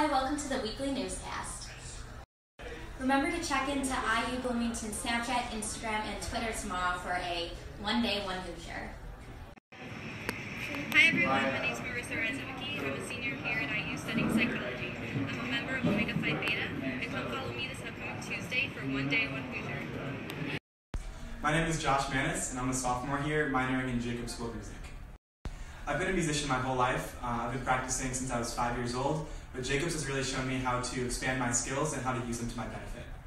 Hi, welcome to the weekly newscast. Remember to check into IU Bloomington's Snapchat, Instagram, and Twitter tomorrow for a One Day, One Hoosier. Hi everyone, my name is Marissa Rezavicki. I'm a senior here at IU studying psychology. I'm a member of Omega Phi Beta, and come follow me this upcoming Tuesday for One Day, One Hoosier. My name is Josh Maness, and I'm a sophomore here, minoring in Jacobs School of Music. I've been a musician my whole life. I've been practicing since I was 5 years old, but Jacobs has really shown me how to expand my skills and how to use them to my benefit.